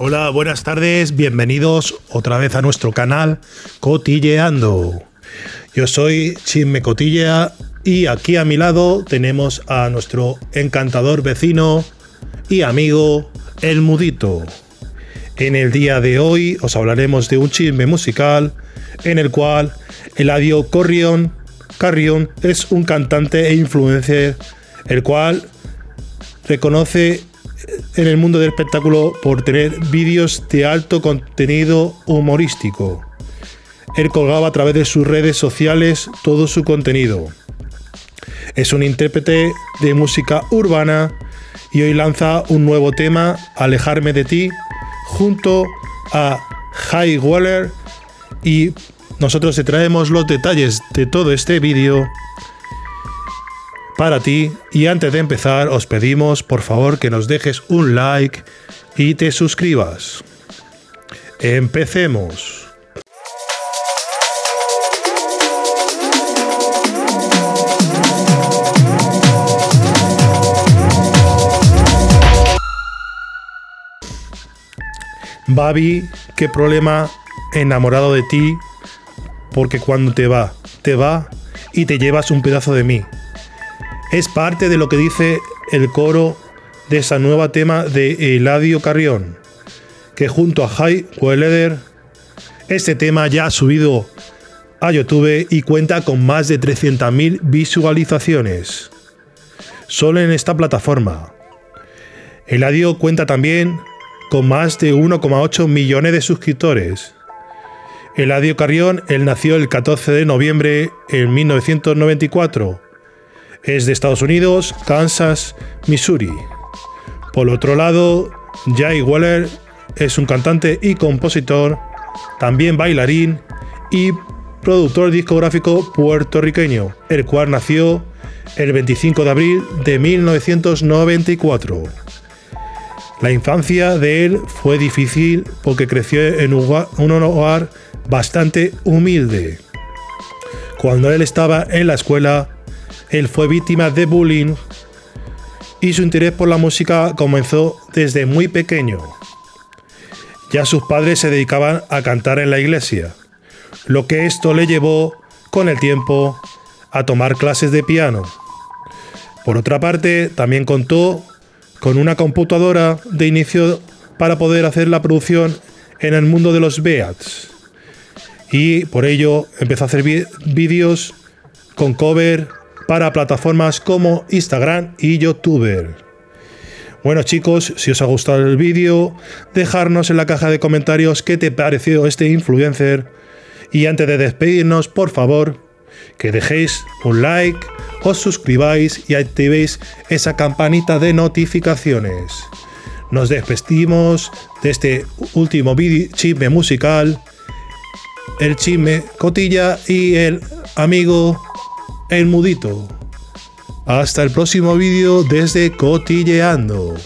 Hola, buenas tardes, bienvenidos otra vez a nuestro canal Cotilleando. Yo soy Chisme Cotilla y aquí a mi lado tenemos a nuestro encantador vecino y amigo El Mudito. En el día de hoy os hablaremos de un chisme musical en el cual Eladio Carrión es un cantante e influencer, el cual reconoce en el mundo del espectáculo por tener vídeos de alto contenido humorístico. Él colgaba a través de sus redes sociales todo su contenido. Es un intérprete de música urbana y hoy lanza un nuevo tema, Alejarme de ti, junto a Jay Wheeler, y nosotros te traemos los detalles de todo este vídeo para ti. Y antes de empezar os pedimos por favor que nos dejes un like y te suscribas. Empecemos. Babi, qué problema, enamorado de ti, porque cuando te va y te llevas un pedazo de mí. Es parte de lo que dice el coro de esa nueva tema de Eladio Carrión, que junto a Jay Wheeler, este tema ya ha subido a YouTube y cuenta con más de 300.000 visualizaciones solo en esta plataforma. Eladio cuenta también con más de 1,8 millones de suscriptores. Eladio Carrión, él nació el 14 de noviembre de 1994. Es de Estados Unidos, Kansas, Missouri. Por otro lado, Jay Wheeler es un cantante y compositor, también bailarín y productor discográfico puertorriqueño, el cual nació el 25 de abril de 1994. La infancia de él fue difícil porque creció en un hogar bastante humilde. Cuando él estaba en la escuela, él fue víctima de bullying y su interés por la música comenzó desde muy pequeño. Ya sus padres se dedicaban a cantar en la iglesia, lo que esto le llevó con el tiempo a tomar clases de piano. Por otra parte, también contó con una computadora de inicio para poder hacer la producción en el mundo de los beats, y por ello empezó a hacer vídeos con cover para plataformas como Instagram y YouTube. Bueno chicos, si os ha gustado el vídeo, dejadnos en la caja de comentarios qué te pareció este influencer, y antes de despedirnos por favor que dejéis un like, os suscribáis y activéis esa campanita de notificaciones. Nos despedimos de este último chisme musical, el Chisme Cotilla y el amigo El Mudito. Hasta el próximo vídeo desde Cotilleando.